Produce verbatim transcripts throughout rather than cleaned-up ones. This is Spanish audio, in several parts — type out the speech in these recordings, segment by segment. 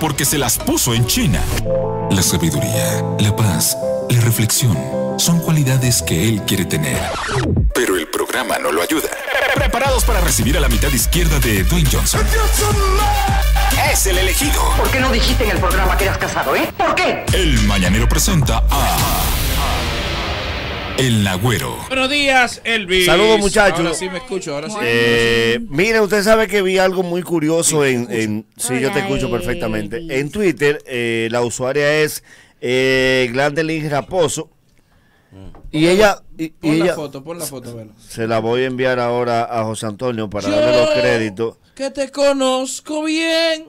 porque se las puso en China. La sabiduría, la paz, la reflexión son cualidades que él quiere tener, pero el programa no lo ayuda. Preparados para recibir a la mitad izquierda de Dwayne Johnson. Es el elegido. ¿Por qué no dijiste en el programa que eras casado, eh? ¿Por qué? El Mañanero presenta a... El Naguero. Buenos días, Elvis. Saludos, muchachos. Ahora sí me escucho, ahora sí. Eh, Miren, usted sabe que vi algo muy curioso sí, en... en sí, hola, yo te escucho perfectamente. Elvis. En Twitter, eh, la usuaria es eh, Glandelín Raposo. Y ella... Y, pon y la ella, foto, pon la foto. Bueno. Se la voy a enviar ahora a José Antonio para yo, darle los créditos. Que te conozco bien.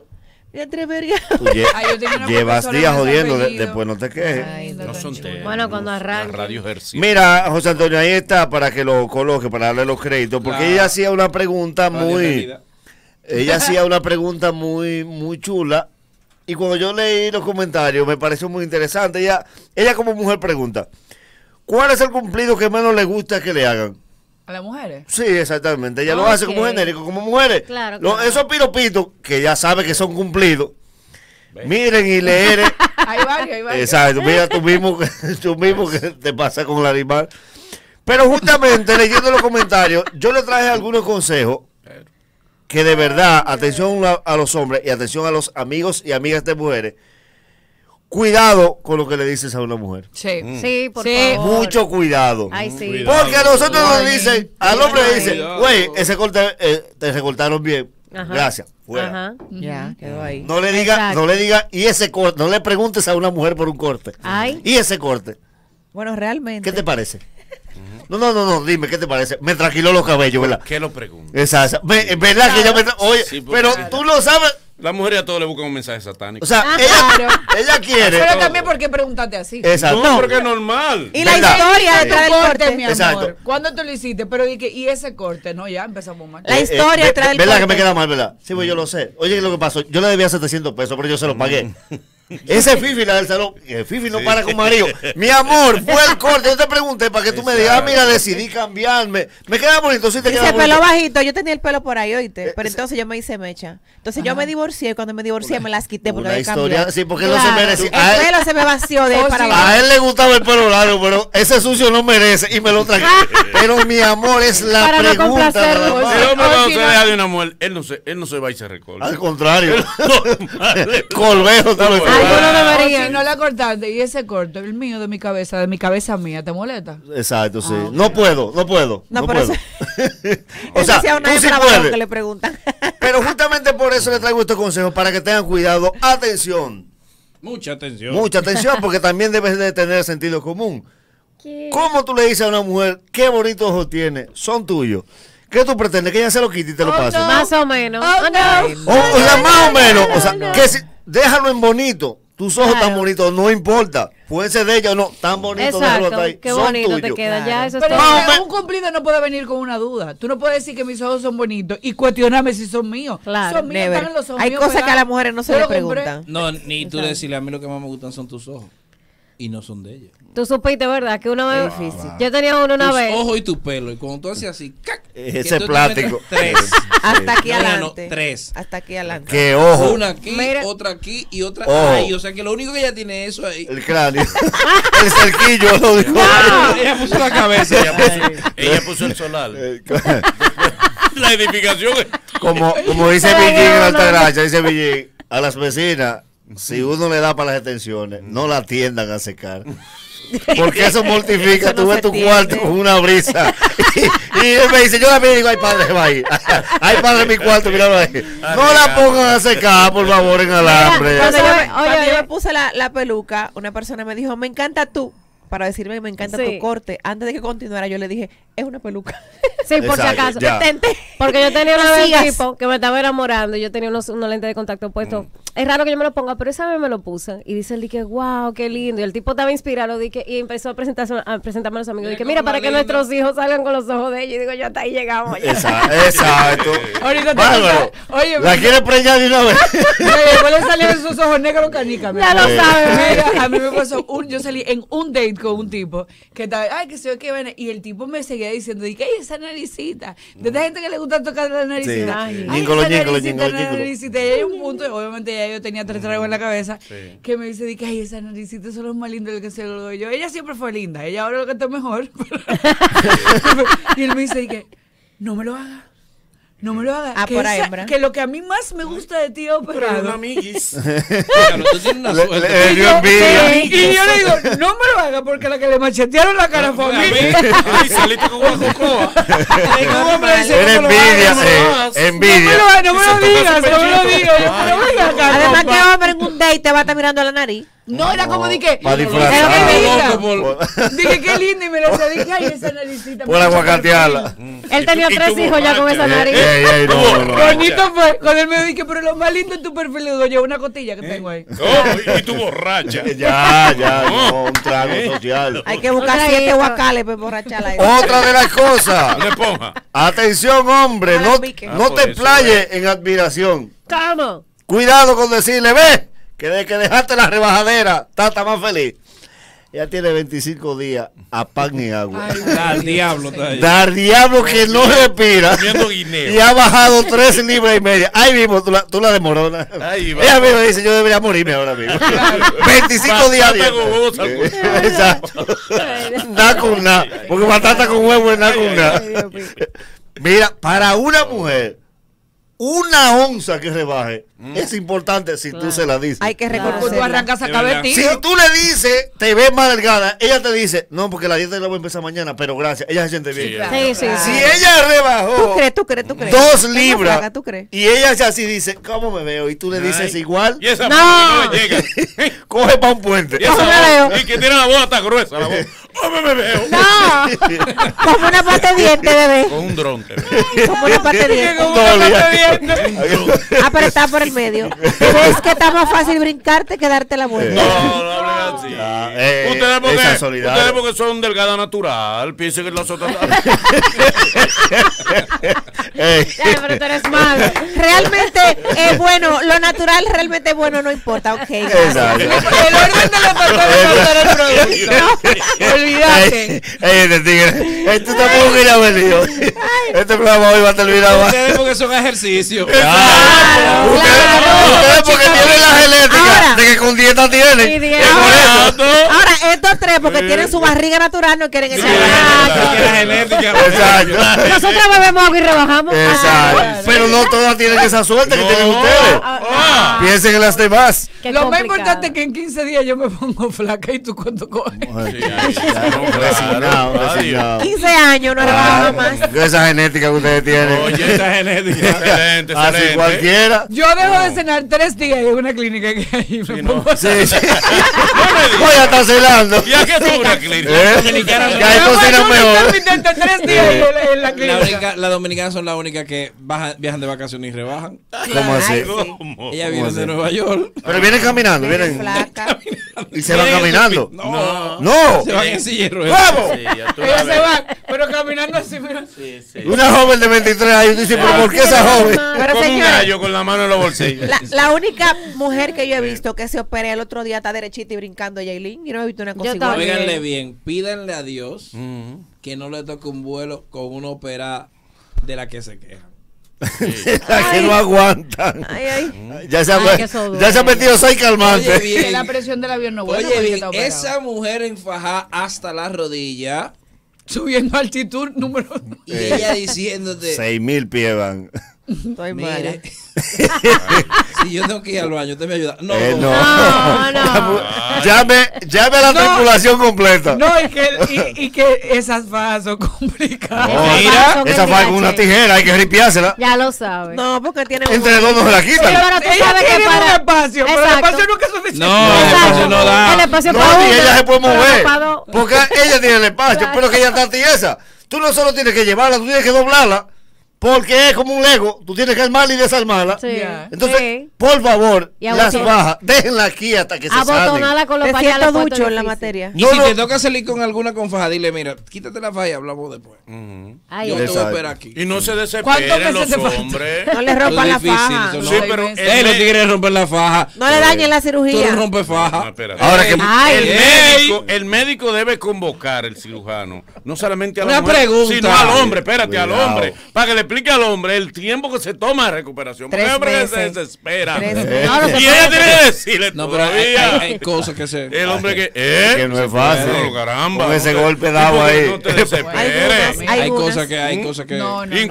Me atrevería. Lle Ay, llevas días jodiendo, de, después no te quejes. Ay, no son temas. Bueno, cuando arranque. Mira, José Antonio, ahí está para que lo coloque, para darle los créditos, porque la, ella hacía una pregunta muy, ella hacía una pregunta muy, muy chula, y cuando yo leí los comentarios me pareció muy interesante. Ella, ella como mujer pregunta, ¿cuál es el cumplido que menos le gusta que le hagan? ¿A las mujeres? Sí, exactamente. Ella okay. lo hace como genérico, como mujeres. Claro, claro. Lo, esos piropitos, que ya sabe que son cumplidos, ¿ves? Miren y leer. Hay varios, hay varios. Exacto, mira, tú mismo, tú mismo que te pasa con Larimar. Pero justamente leyendo los comentarios, yo le traje algunos consejos que de verdad, atención a, a los hombres y atención a los amigos y amigas de mujeres. Cuidado con lo que le dices a una mujer. Sí, mm. sí, por sí. favor. Mucho cuidado. Ay, sí. Cuidado. Porque a nosotros nos dicen, al hombre le dicen, güey, ese corte eh, te recortaron bien. Ajá. Gracias. Fuera. Ajá. Ya, quedó ahí. No le diga, no le diga, y ese corte, no le preguntes a una mujer por un corte. Ay. Y ese corte. Bueno, realmente. ¿Qué te parece? No, no, no, no, dime, ¿qué te parece? Me tranquiló los cabellos, ¿verdad? ¿Qué lo pregunto? Exacto. ¿Verdad claro. que ya me Oye, sí, pero claro. tú lo sabes. Las mujeres a todos le buscan un mensaje satánico. O sea, ah, ella, claro. ella quiere. Pero también, ¿por qué preguntarte así? Exacto. No, porque es normal. Y la ¿verdad? Historia detrás del corte, mi amor. Exacto. ¿Cuándo tú lo hiciste? Pero dije, y ese corte, no, ya empezamos mal. La eh, historia detrás eh, del corte. ¿Verdad que me queda mal, verdad? Sí, pues yo lo sé. Oye, lo que pasó, yo le debía setecientos pesos, pero yo se los pagué. Ese Fifi, la del salón, el Fifi no sí. para con Mario. Mi amor, fue el corte. Yo te pregunté para que tú me digas, ah, mira, decidí cambiarme. Me queda bonito, sí te queda bonito. Dice, pelo bajito, yo tenía el pelo por ahí, oíste. Pero entonces yo me hice mecha. Entonces Ajá. yo me divorcié, cuando me divorcié me las quité porque había cambiado. Sí, porque claro. no se merecía. El él, pelo se me vació de oh, para abajo. Sí. A él le gustaba el pelo largo, pero ese sucio no merece y me lo traje. Pero mi amor, es la para pregunta. No la el hombre no se deja de una mujer, él no se, él no se va y se recorta. Al contrario. Colvejo tal vez. Ay, no, oh, si no la cortaste y ese corto, el mío de mi cabeza, de mi cabeza mía, ¿te molesta? Exacto, sí. Ah, okay. No puedo, no puedo. No, no puedo. Eso, o sea, sea una tú sí puedes. Que le preguntan. Pero justamente por eso le traigo estos consejos, para que tengan cuidado. Atención. Mucha atención. Mucha atención, porque también debes de tener sentido común. ¿Qué? ¿Cómo tú le dices a una mujer qué bonitos ojos tiene? Son tuyos. ¿Qué tú pretendes? Que ella se lo quite y te lo oh, pase. No. Más o menos. Oh, no. O, o sea, más o menos. O sea, que si... Déjalo en bonito. Tus ojos claro. tan bonitos, no importa. Puede ser de ella o no. Tan bonito, déjalo hasta ahí. Qué son bonito tuyos. Te queda. Claro. Ya, eso pero es un cumplido no puede venir con una duda. Tú no puedes decir que mis ojos son bonitos y cuestionarme si son míos. Claro, son míos, están los ojos. Hay míos, cosas pegados. Que a las mujeres no se les preguntan. No, ni tú decirle a mí lo que más me gustan son tus ojos. Y no son de ella. Tú supiste, ¿verdad? Que uno es difícil. Yo tenía uno una tus vez. Tus ojos y tu pelo. Y cuando tú hacías así, ¡cac! Ese plástico. Tres. Hasta aquí no, adelante. No, tres. Hasta aquí adelante. ¿Qué ojo? Una aquí, mira. Otra aquí y otra ojo. Ahí. O sea que lo único que ella tiene es eso ahí. El cráneo. El cerquillo. Lo dijo. No. Ella puso la cabeza. Ella puso, ella puso el solar. La edificación. Como, como dice Villín en Altagracia, dice Villín, a las vecinas. Si uno le da para las extensiones, no la tiendan a secar. Porque eso mortifica. Eso no tú ves tu tiende. Cuarto con una brisa. Y, y él me dice, yo también digo, ay padre, se va ahí. Ay padre, mi cuarto, míralo ahí. No la pongan a secar, por favor, en alambre. Mira, cuando yo me, oye, yo me puse la, la peluca, una persona me dijo, me encanta tú. Para decirme que me encanta sí. tu corte. Antes de que continuara, yo le dije, es una peluca. Sí, por exacto, si acaso. Detente. Porque yo tenía una vez un tipo que me estaba enamorando. Yo tenía unos, unos lentes de contacto puestos. Mm. Es raro que yo me lo ponga, pero esa vez me lo puse. Y dice el dique, wow, qué lindo. Y el tipo estaba inspirado dique, y empezó a, presentarse, a presentarme a los amigos. Dije, mira, para lindo. Que nuestros hijos salgan con los ojos de ella. Y digo, yo hasta ahí llegamos. Ya. Exacto. Ahorita te oye, la quiere preñar de una vez. Oye, ¿cuáles salieron sus ojos negros canica? Ya lo sabes. Mira, a mí me pasó un, yo salí en un date con un tipo que estaba, ay, que se ve que viene. Y el tipo me seguía diciendo, ¿y qué hay esa naricita? De esta gente que le gusta tocar la naricita. Sí. Ay, ay, esa naricita, la naricita. Y hay un punto, obviamente ya yo tenía tres tragos en la cabeza, sí, que me dice, que ay, esa naricita, eso es lo más lindo del que se lo doy yo. Ella siempre fue linda, ella ahora lo que está mejor. Y él me dice, que no me lo haga. No me lo hagas. Ah, que, esa, que lo que a mí más me gusta de ti, operado. Pero amiguis. Claro, tú tienes una suerte. Le, le dio envidia. Y, y yo le digo, no me lo hagas porque la que le machetearon la cara fue a mí. Ay, saliste con una cocoa. Era envidia, eh. Envidia. No me lo digas, no me lo digas. Además, que va a ver en un date y te va a estar mirando a la nariz. No, no, era como de que. Para disfrazar. Dije, qué lindo. Y me lo dije, ay, esa naricita. Por aguacatearla. Él tenía tres hijos ya con esa nariz. Ey, ey, no, no. Coñito fue. Con él me dije, pero lo más lindo es tu perfil. Le digo, yo, una cotilla que tengo ahí. Oh, y tu borracha. Ya, ya. No, un trago social. Hay que buscar siete guacales para emborracharla. Otra de las cosas. Atención, hombre. No te playes en admiración. ¿Cómo? Cuidado con decirle, ve, que desde que dejaste la rebajadera, tata más feliz. Ya tiene veinticinco días a pan y agua. Dar diablo. Dar diablo que no respira. Y ha bajado tres libras y media. Ahí mismo, tú la, tú la demoronas. Ella mismo dice, yo debería morirme ahora mismo. veinticinco días. Exacto. Nada con nada. Porque batata con huevo es nada con nada. Mira, para una mujer, una onza que rebaje mm. es importante si claro. tú se la dices. Hay que reconocer. Claro. Si tú le dices, te ves más delgada, ella te dice, no, porque la dieta la voy a empezar mañana, pero gracias. Ella se siente bien. Sí, claro. Sí, sí, claro. Si ella rebajó ¿Tú crees, tú crees, tú crees? dos libras placa, ¿tú crees? Y ella se así dice, ¿cómo me veo? Y tú le dices, ay, igual. Y esa no, no le llega. Coge para un puente. Y, ¿Cómo me veo? Y que tiene la boca tan gruesa. La boca. ¿Cómo me veo? No. Como una pata de diente, bebé. Con un dron. Como una pata de diente. Como una pata de diente. Ah, pero está por el medio. ¿Ves que está más fácil brincarte que darte la vuelta? No, no, no, así. Ah, eh, ustedes, porque, ustedes porque son delgada natural, piensen que las otras. Ya, pero tú eres malo. Realmente, eh, bueno, lo natural realmente bueno no importa, ok. Exacto. El orden de la persona es el producto. Olvídate. Ey, este tigre, esto tampoco quería venido. Este programa hoy va a terminar más. Ustedes porque son ejercicios. Claro, claro, claro, porque chicos, tienen la genética de que con dieta tienen. Dieta. Ahora, ahora, estos tres, porque tienen su barriga natural, no quieren echar nada. Nosotros bebemos agua y rebajamos. Exacto. Pero no todas tienen esa suerte no. que tienen ustedes. Ah, piensen en las demás. Qué Lo complicado. Más importante es que en quince días yo me pongo flaca y tú cuando coges. quince años no rebajamos más. Esa genética que ustedes tienen. Oye, esa genética. Excelente, excelente. Así cualquiera. Yo dejo no. de cenar tres días en una clínica que ahí me sí, pongo no. sí, sí. Voy a estar cenando. ¿Y a qué es una clínica? ¿Eh? Ya yo cocinan mejor. Tres días eh. en la clínica. La única, las dominicanas son las únicas que bajan, viajan de vacaciones y rebajan. ¿Cómo así? Ay, sí. ¿Cómo? Ellas vienen de Nueva York. Pero vienen caminando, vienen. Flaca. Y se van caminando. No. No. Se van en sillero. ¡Vamos! Sí, ellas se van, pero caminando así, mira. Sí, sí. Una joven de veintitrés años dice, pero ¿por qué esa joven? Pero como señora, un gallo con la mano en los bolsillos. La, la única mujer que yo he visto que se opera el otro día está derechita y brincando, Jaylin. Y no he visto una cosa igual. Óiganle bien, pídanle a Dios uh-huh. que no le toque un vuelo con una operada de la que se queja. Sí. La que ay. No aguantan. Ay, ay. Ya, se ha, ay, ya se ha metido seis calmantes. Oye, bien, la presión del avión no vuelve. Oye, bien, esa mujer enfajada hasta la rodilla, subiendo altitud número dos. Y eh, ella diciéndote: seis mil pies van. Estoy mal. Si yo tengo que ir al baño, usted me ayuda. No, eh, no, no, no. Llame, llame a la no, tripulación completa. No, y que, y, y que esas fajas son complicadas. No, mira, esas fajas con una tijera, hay que ripiársela. Ya lo sabes. No, porque tiene un... Entre los dos se la quitan. Pero tú sabes que para... un espacio, exacto. Pero el espacio nunca es suficiente. No, el espacio no da. El espacio no, para uno, ella se puede mover. No, porque ella tiene el espacio, pero que ella está tiesa. Tú no solo tienes que llevarla, tú tienes que doblarla. Porque es como un Lego, tú tienes que armarla y desarmarla. Sí. Yeah. Entonces, sí. por favor, las bajas, déjenla aquí hasta que se salen. Abotonala con los pañales ducho en la materia. Y no, si no. te toca salir con alguna con faja, dile, mira, quítate la faja y hablamos después. Uh-huh. Ay, yo te voy a esperar aquí. Y no se desesperen los hombres. No le rompan la faja. Sí, pero él no quiere romper la faja. No le dañen la cirugía. Tú no rompes faja. Ahora que el médico debe convocar al cirujano, no solamente a la mujer, sino al hombre, espérate, al hombre, para que le explica al hombre el tiempo que se toma de recuperación. Porque el hombre se desespera. Y ella tiene que decirle todavía. Hay cosas que se. El hombre que. Eh, que no es fácil. Caramba. Con ese golpe dado ahí. No te desesperes. Hay cosas que. Hay cosas que. No, no.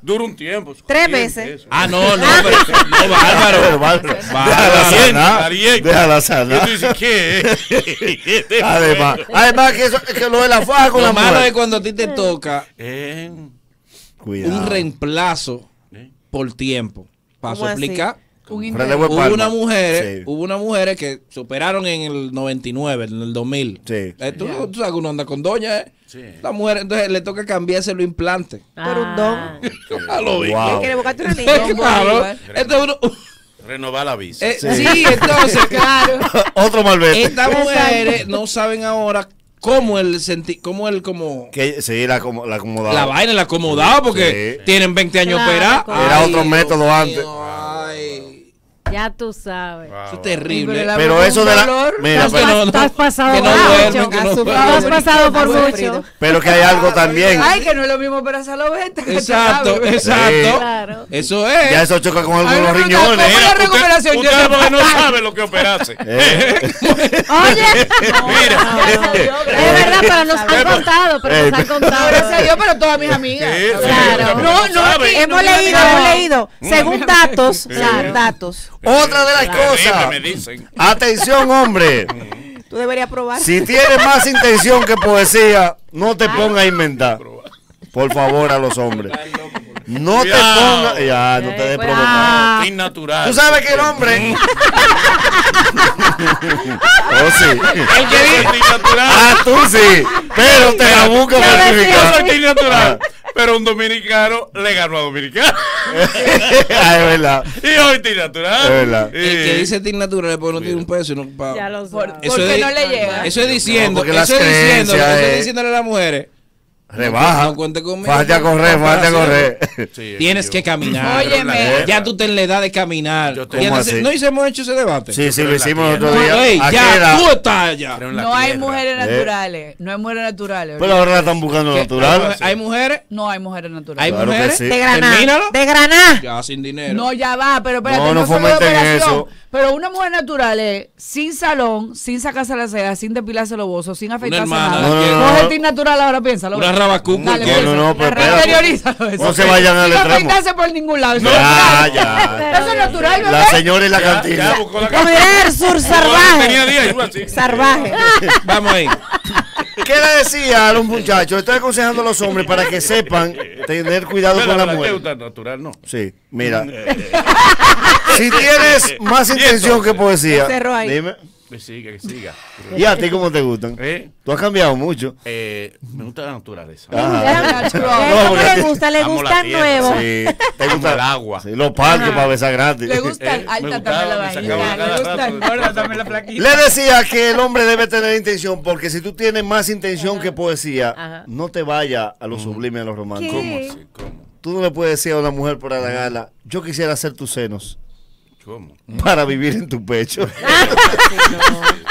Dura un tiempo. Tres veces. Ah, no, no, pero, no, bárbaro, bárbaro. Déjala sanar. Déjala sanar. Además, además que, eso, que lo de la faja con la mano. Lo malo es cuando a ti te toca eh. un reemplazo eh. por tiempo. Para suplicar. Un hubo unas mujeres sí. hubo unas mujeres que superaron en el noventa y nueve, en el dos mil. Sí. Tú, yeah. tú sabes que uno anda con doña, ¿eh? Sí. La mujer, entonces le toca cambiarse los implantes. Ah. Por un don. A lo bien. Wow. ¿Quiere buscarte una niña? Claro. Entonces uno... Renovar la visa. Eh, sí. sí, entonces, claro. Otro malvete. Estas mujeres no saben ahora cómo el senti cómo el como que sí, la, como, la acomodada. La vaina la acomodada porque sí. tienen veinte años claro, operados. Era otro método mío, antes. Ay. Ya tú sabes. Wow. Eso es terrible. Pero eso de la... Mira, pero no, no, estás pasado por mucho. Estás pasado por mucho. Pero que hay algo también. Ay, que no es lo mismo para esa lobeta. Exacto, exacto. Claro. Eso es. Ya eso choca con algunos no, riñones. ¿Cómo la recuperación? Usted, usted porque no sabe lo que operase. Eh. Oye. No, mira. No, no, yo, es verdad, pero nos han contado. Pero nos han contado. Gracias a Dios, pero todas mis amigas. Claro. No, no. Hemos leído, hemos leído. Según datos. Datos. Otra de las claro, cosas, me dicen. Atención hombre, tú deberías probar. Si tienes más intención que poesía, no te pongas a inventar. Por favor a los hombres. No te pongas, ya, no te des provocar. Innatural. Tú sabes que el hombre... Oh sí. El que dice innatural. Ah, tú sí. Pero te la busco certificada. Pero un dominicano le ganó a dominicano. Ah, es verdad. Y hoy Tinatural. Es verdad. Y... El que dice Tinatural es porque no tiene un peso. No, pa... Ya lo sabes. Porque no le llega. Eso es diciendo, no, eso es diciendo, es... eso es diciéndole a las mujeres. Rebaja. No cuente conmigo. Falta a correr, falta a correr. Sí, tienes que caminar. Óyeme. Ya tú ten la edad de caminar. Te... ¿No hicimos hecho ese debate? Sí, sí, lo hicimos el otro día. Ya, tú estás allá. No hay mujeres naturales. No hay mujeres naturales. Pero ahora están buscando naturales. ¿Hay mujeres? No hay mujeres naturales. ¿Hay mujeres? De Granada. De Granada. Ya, sin dinero. No, ya va, pero espérate. No, no fomenten eso. Pero una mujer natural es sin salón, sin sacarse las cejas, sin depilarse los bozos, sin afeitarse nada. No es el natural ahora, piénsalo. Cuba, dale, no, no, no, pero no se vayan al extremo. No afeitarse por ningún lado. No, ya, ya. Eso es natural, ¿verdad? La señora en la cantina. Comer sur salvaje. Salvaje. Vamos ahí. ¿Qué le decía a los muchachos? Estoy aconsejando a los hombres para que sepan tener cuidado pero con la, la mujer. Pero natural, ¿no? Sí, mira. Si tienes más intención que poesía, dime. Que siga, que siga. ¿Y a ti cómo te gustan? ¿Eh? Tú has cambiado mucho. Eh, me gusta la naturaleza. Ah, no, no, le gusta, le gusta nuevo. Sí, te gusta el agua. Sí, los parques para besar gratis. Le gusta el alta también la vaina. Le decía que el hombre debe tener intención, porque si tú tienes más intención que poesía, no te vayas a lo sublime, a lo romántico. ¿Cómo así? ¿Cómo? Tú no le puedes decir a una mujer por halagarla, yo quisiera hacer tus senos. ¿Cómo? Para vivir en tu pecho.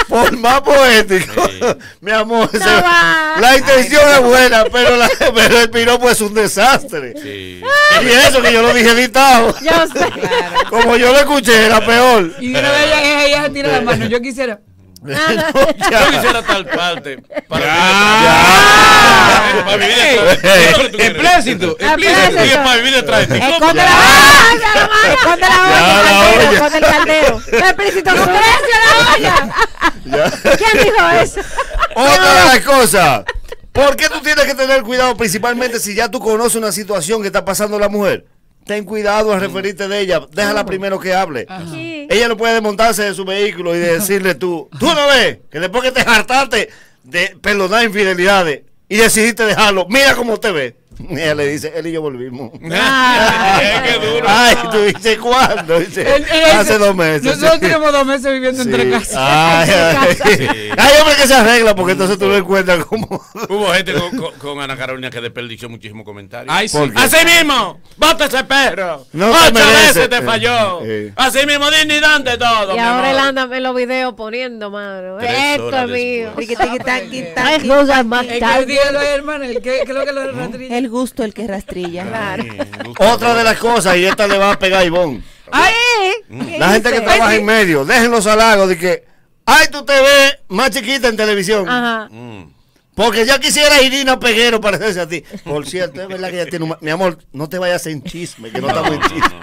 Por más poético. Sí. Mi amor, no se... la intención ay, no. es buena, pero, la... pero el piropo es un desastre. Sí. Y eso que yo lo dije editado. Yo sé. Claro. Como yo lo escuché, era peor. Y una vez ella, ella se tira la mano, yo quisiera... No, yo quisiera tal parte para ya, vivir detrás de ti. Explícito, explícito. Para vivir detrás de ti. Esconde la olla, esconde la olla, esconde el caldero. Explícito, no crece la olla. ¿Quién dijo eso? Otra de las cosas. ¿Por qué tú tienes que tener cuidado principalmente si ya tú conoces una situación que está pasando la mujer? Ten cuidado al referirte de ella. Déjala primero que hable. Sí. Ella no puede desmontarse de su vehículo y decirle tú, tú no ves que después que te hartaste de perdonar infidelidades y decidiste dejarlo, mira cómo te ve. Ella le dice, él y yo volvimos. Ay, qué duro. Ay, tú dices, ¿cuándo? Dice, él, él, hace dos meses. Nosotros sí. tenemos dos meses viviendo sí. entre casas. Ay, ay, sí. ay, hombre, que se arregla, porque entonces tú no cuenta cómo. Hubo gente con, con, con Ana Carolina que desperdició muchísimos comentarios. Ay, sí. Así mismo, bota ese perro. No Ocho veces te falló. Eh, eh. Así mismo, dignidad de todo. Y ahora él anda en los videos poniendo, mano. Esto es mío. Hay cosas más tarde. El gusto, el que rastrilla. Claro. Otra de las cosas, y esta le va a pegar a Ivonne. Ay, la gente que trabaja en medio, dejen los halagos de que, ay, tú te ves más chiquita en televisión. Ajá. Porque yo quisiera Irina Peguero parecerse a ti. Por cierto, es verdad que ella tiene un... Mi amor, no te vayas en chisme, que no estamos en chisme.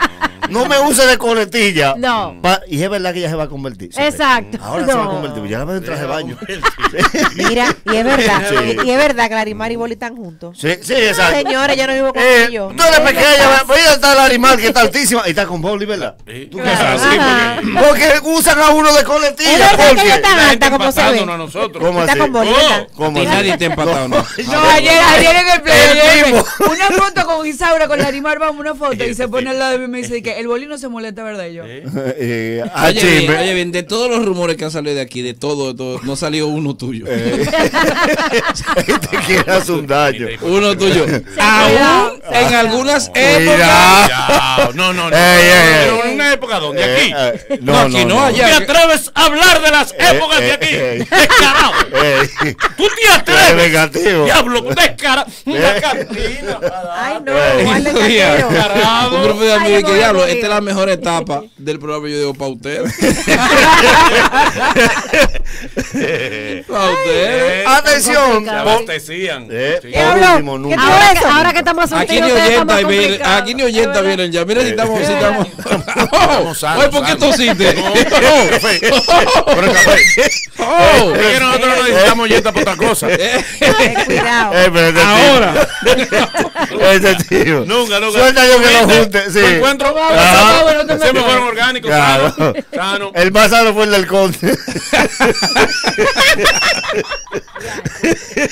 No me use de coletilla. No. Pa y es verdad que ella se va a convertir. ¿Sabes? Exacto. Ahora no. se va a convertir. Ya la va a entrar de baño. Mira, y es verdad. Sí. Y es verdad que Larimar y Boli están juntos. Sí, sí, exacto. No, señores, yo no vivo con eh, ellos. Tú le pequeña, voy a estar Larimar, que está altísima. Y está con Boli, ¿verdad? Sí. ¿Tú claro. sí, porque... porque usan a uno de coletilla. Porque ellos están alta, como se ve. ¿Cómo está así? Con Boli, oh, y nadie está empatado, ¿no? No, ayer, ayer en el play. Una foto con Isaura, con Larimar, vamos, una foto. Y se pone al lado de mí y me dice que el bolino se molesta, ¿verdad? Y yo. ¿Eh? Eh, oye, bien, oye, bien, de todos los rumores que han salido de aquí, de todo, de todo, no salió uno tuyo. Eh. Te quieras un daño. Uno tuyo. Aún en algunas épocas. No, no, no. En una época donde aquí. No, aquí no, allá. ¿Tú te atreves a hablar de las épocas de aquí? Descarado. ¿Tú te atreves? Diablo, descarado. Una cantina. Ay, no. Un grupo de amigos que diablo, esta es la mejor etapa del programa, yo digo, para ustedes. Para ustedes. Atención. Se abastecían. Eh, sí. Último, nunca. Ahora, ahora que estamos aquí ni oyenta vienen, aquí ni oyenta vienen ya. Mira si estamos, si estamos. Oye, ¿por qué tosiste? Por el café. Es que nosotros no necesitamos oyenta por otra cosa. Cuidado. Ahora. Este tío. Nunca, nunca. Suelta yo que lo junte. Sí. Encuentro claro. Se me fueron orgánicos, claro. Sano, sano. El más sano fue el del conde.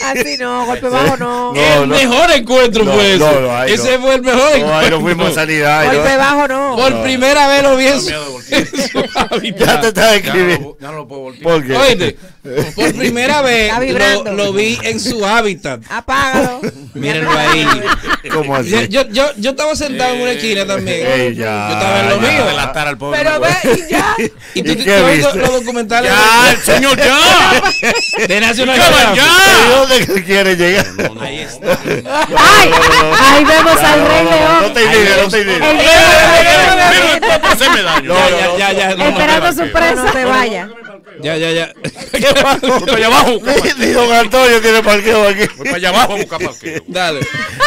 Así no, golpe bajo no. no el no. mejor encuentro no, fue no, ese. No, no, ese no. fue el mejor no, encuentro. No fuimos a sanidad. Golpe no. bajo no. Por no. primera vez lo vi en su, en su hábitat. Ya te estás escribiendo. Ya no lo puedo voltear. ¿Por Oíste, por primera vez lo, lo vi en su hábitat. Apágalo. Mírenlo ahí. ¿Cómo así? Yo, yo, yo estaba sentado en una esquina también. Hey, ya, yo estaba en lo ya, mío. Delatar al pobre. Pero ve, y ya. Y tú tienes los documentales. Ya, el señor, ya. De Nacional. Ya. ¿De dónde quiere llegar? No, no, ahí está. Ay, ahí vemos al Rey León. No te idea, no te idea. No, ya, ya, ya. Esperando su presa. No te vayas. Ya, ya, ya. ¿Qué pasa? Voy para allá abajo. Don Antonio tiene parqueo aquí. Voy para allá abajo a buscar parqueo. Dale.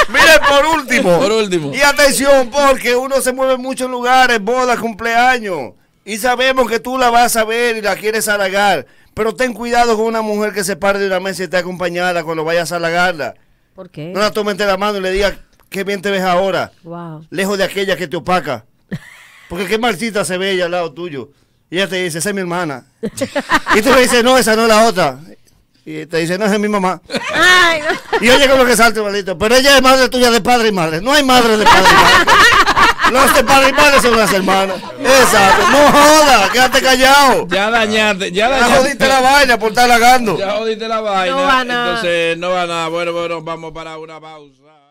Miren, por último. Por último. Y atención, porque uno se mueve en muchos lugares, bodas, cumpleaños. Y sabemos que tú la vas a ver y la quieres halagar. Pero ten cuidado con una mujer que se pare de una mesa y te acompañada cuando vayas a halagarla. ¿Por qué? No la tomes de la mano y le digas, qué bien te ves ahora. Wow. Lejos de aquella que te opaca. Porque qué marchita se ve ella al lado tuyo. Y ella te dice, esa es mi hermana. Y tú le dices, no, esa no es la otra. Y te dice, no, esa es mi mamá. Ay, no. Y oye con lo que salte, maldito. Pero ella es madre tuya de padre y madre. No hay madre de padre y madre. Los de padre y madre son las hermanas. Exacto. No jodas, quédate callado. Ya dañaste, ya dañaste. Ya jodiste la vaina por estar halagando. Ya jodiste la vaina. No va nada. Entonces, no va nada. Bueno, bueno, vamos para una pausa.